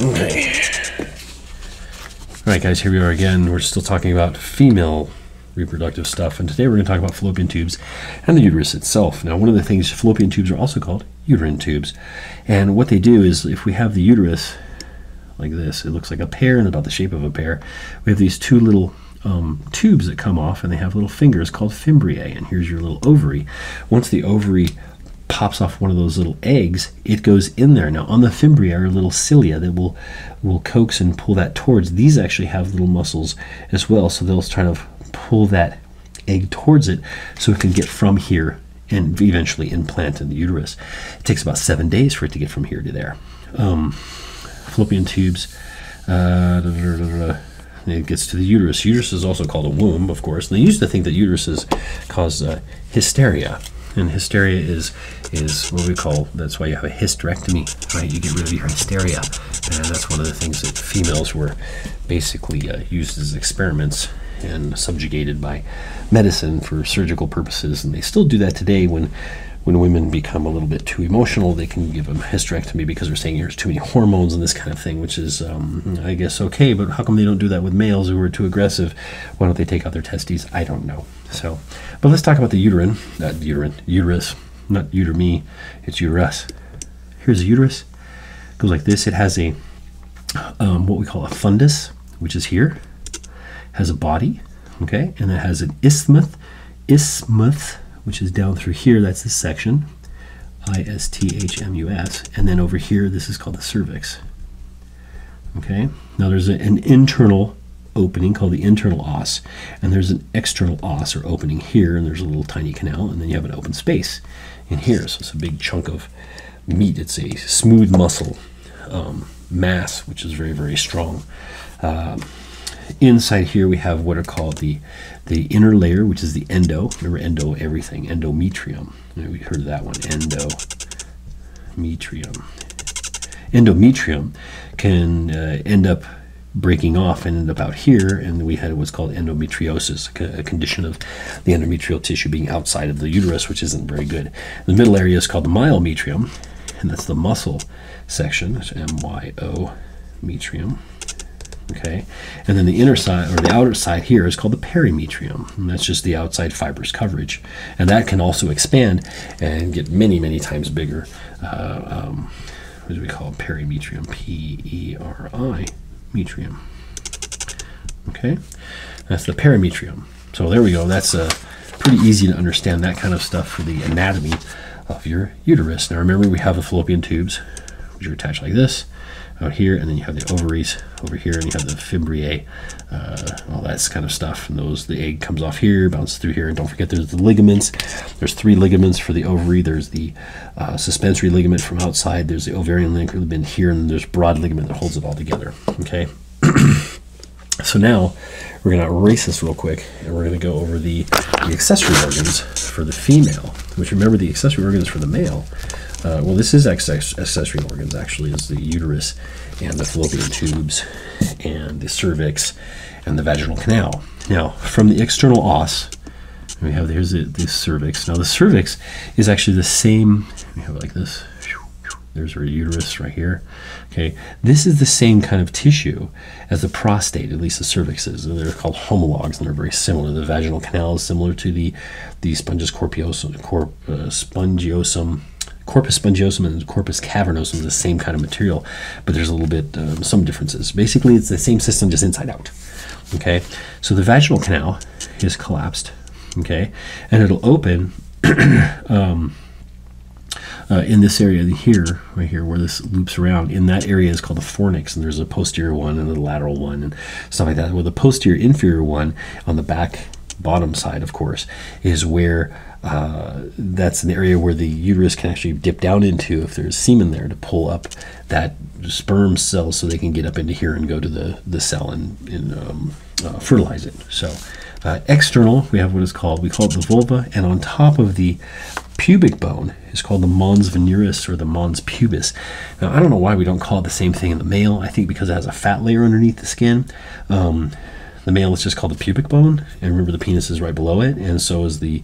Okay. Alright guys, here we are again. We're still talking about female reproductive stuff, and today we're going to talk about fallopian tubes and the uterus itself. Now, one of the things, fallopian tubes are also called uterine tubes, and what they do is, if we have the uterus like this, it looks like a pear and about the shape of a pear. We have these two little tubes that come off, and they have little fingers called fimbriae, and here's your little ovary. Once the ovary pops off one of those little eggs, it goes in there. Now, on the fimbriae are little cilia that will coax and pull that towards. These actually have little muscles as well, so they'll try to pull that egg towards it so it can get from here and eventually implant in the uterus. It takes about 7 days for it to get from here to there. Fallopian tubes, it gets to the uterus. Uterus is also called a womb, of course. And they used to think that uteruses cause hysteria. And hysteria is what we call, that's why you have a hysterectomy, right? You get rid of your hysteria. And that's one of the things that females were basically used as experiments and subjugated by medicine for surgical purposes. And they still do that today when women become a little bit too emotional. They can give them hysterectomy because they're saying there's too many hormones and this kind of thing, which is, I guess, okay. But how come they don't do that with males who are too aggressive? Why don't they take out their testes? I don't know. So, but let's talk about the uterine, uterus, not uterme, it's uterus. Here's the uterus. It goes like this. It has a, what we call a fundus, which is here. Has a body, okay, and it has an isthmus, which is down through here. That's this section, isthmus, and then over here, this is called the cervix. Okay, now there's an internal opening called the internal os, and there's an external os or opening here, and there's a little tiny canal, and then you have an open space in here. So it's a big chunk of meat. It's a smooth muscle mass, which is very, very strong. Inside here we have what are called the inner layer, which is the endo. Remember, endo, everything. Endometrium, we heard of that one. Endometrium can end up breaking off and end up out here, and we had what's called endometriosis, a condition of the endometrial tissue being outside of the uterus, which isn't very good. The middle area is called the myometrium, and that's the muscle section. It's myometrium. Okay, and then the inner side or the outer side here is called the perimetrium, and that's just the outside fibers coverage, and that can also expand and get many, many times bigger. What do we call perimetrium? P-E-R-I-metrium. Okay, that's the perimetrium. So there we go. That's pretty easy to understand that kind of stuff for the anatomy of your uterus. Now remember, we have the fallopian tubes, which are attached like this out here, and then you have the ovaries over here, and you have the fimbriae, all that kind of stuff. And those, the egg comes off here, bounces through here, and don't forget there's the ligaments. There's 3 ligaments for the ovary. There's the suspensory ligament from outside. There's the ovarian ligament here, and there's broad ligament that holds it all together. Okay. So now we're going to erase this real quick, and we're going to go over the accessory organs for the female. Which, remember, the accessory organs for the male. Well, this is accessory organs, actually, is the uterus and the fallopian tubes and the cervix and the vaginal canal. Now, from the external os, we have, here's the cervix. Now, the cervix is actually the same. We have it like this. There's our uterus right here. Okay, this is the same kind of tissue as the prostate, at least the cervix is. They're called homologs, and they're very similar. The vaginal canal is similar to the corpus spongiosum and corpus cavernosum, the same kind of material, but there's a little bit, some differences. Basically, it's the same system, just inside out, okay? So the vaginal canal is collapsed, okay? And it'll open in this area here, right here, where this loops around. In that area is called the fornix, and there's a posterior one and a lateral one and stuff like that. Well, the posterior inferior one on the back bottom side, of course, is where that's an area where the uterus can actually dip down into if there's semen there to pull up that sperm cell so they can get up into here and go to the cell and fertilize it. So external, we have what is called, we call it the vulva, and on top of the pubic bone is called the mons veneris or the mons pubis. Now, I don't know why we don't call it the same thing in the male. I think because it has a fat layer underneath the skin. The male is just called the pubic bone, and remember, the penis is right below it, and so is the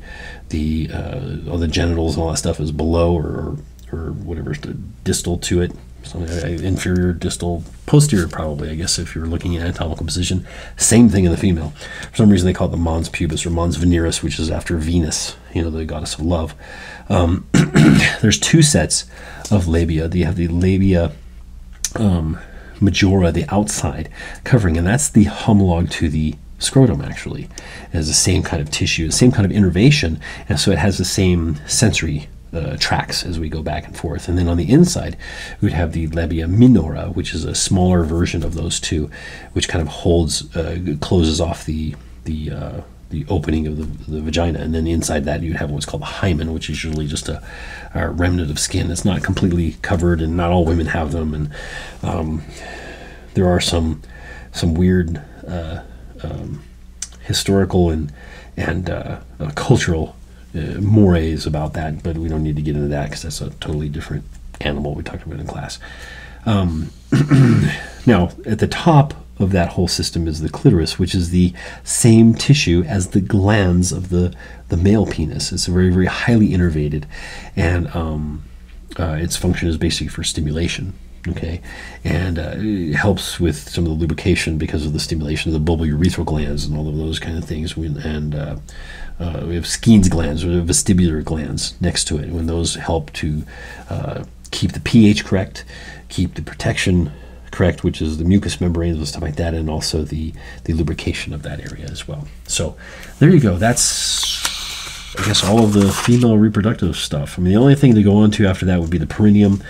all the genitals and all that stuff is below or whatever, distal to it, inferior, distal, posterior probably, I guess, if you're looking at anatomical position. Same thing in the female. For some reason they call it the mons pubis or mons veneris, which is after Venus, you know, the goddess of love. There's two sets of labia. You have the labia majora, the outside covering, and that's the homolog to the scrotum. Actually, it has the same kind of tissue, the same kind of innervation, and so it has the same sensory tracks as we go back and forth. And then on the inside we'd have the labia minora, which is a smaller version of those two, which kind of holds, closes off the opening of the vagina. And then inside that you have what's called the hymen, which is usually just a remnant of skin that's not completely covered, and not all women have them. And there are some weird historical and cultural mores about that, but we don't need to get into that because that's a totally different animal we talked about in class. Now, at the top of that whole system is the clitoris, which is the same tissue as the glands of the male penis. It's very, very highly innervated, and its function is basically for stimulation. Okay, and it helps with some of the lubrication because of the stimulation of the bulbo-urethral glands and all of those kind of things. We have Skene's glands, or vestibular glands, next to it. When those help to keep the pH correct, keep the protection correct, which is the mucous membranes and stuff like that, and also the lubrication of that area as well. So there you go. That's, I guess, all of the female reproductive stuff. I mean, the only thing to go on to after that would be the perineum,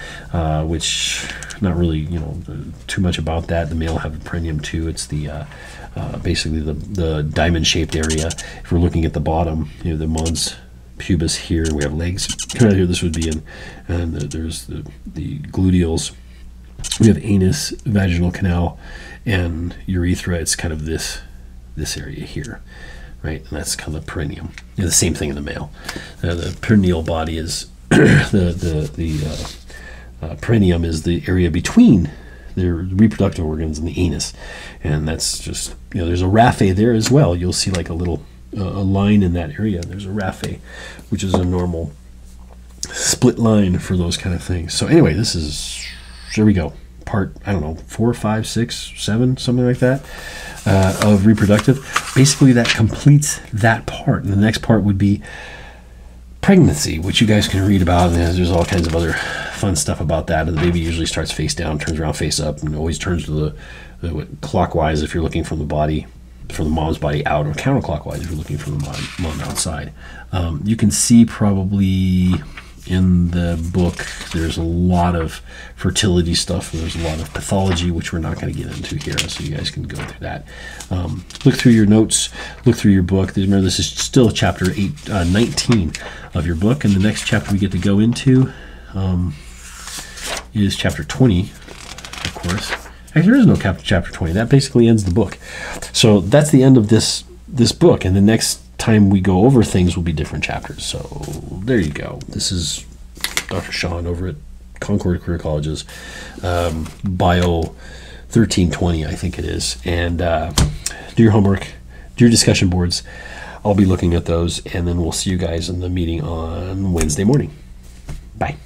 which not really, you know, too much about that. The male have the perineum too. It's the basically the diamond-shaped area. If we're looking at the bottom, you know, the mons pubis here. We have legs kind of here. This would be in, and there's the gluteals. We have anus, vaginal canal, and urethra. It's kind of this area here. Right, and that's kind of the perineum. Yeah, the same thing in the male. The perineal body is the perineum is the area between the reproductive organs and the anus, and that's just, you know, there's a raphae there as well. You'll see like a little a line in that area. There's a raphae, which is a normal split line for those kind of things. So anyway, this is, there we go. Part, I don't know, 4, 5, 6, 7, something like that, of reproductive. Basically, that completes that part. And the next part would be pregnancy, which you guys can read about. And there's all kinds of other fun stuff about that. And the baby usually starts face down, turns around face up, and always turns to the clockwise if you're looking from the body, from the mom's body out, or counterclockwise if you're looking from the mom outside. You can see probably in the book there's a lot of fertility stuff, and there's a lot of pathology, which we're not going to get into here, so you guys can go through that. Look through your notes, look through your book. Remember, this is still chapter 19 of your book, and the next chapter we get to go into is chapter 20, of course. Actually, there is no chapter 20. That basically ends the book. So that's the end of this book, and the next time we go over things will be different chapters. So there you go. This is Dr. Sean over at Concord Career College's Bio 1320, I think it is. And do your homework, do your discussion boards. I'll be looking at those, and then we'll see you guys in the meeting on Wednesday morning. Bye.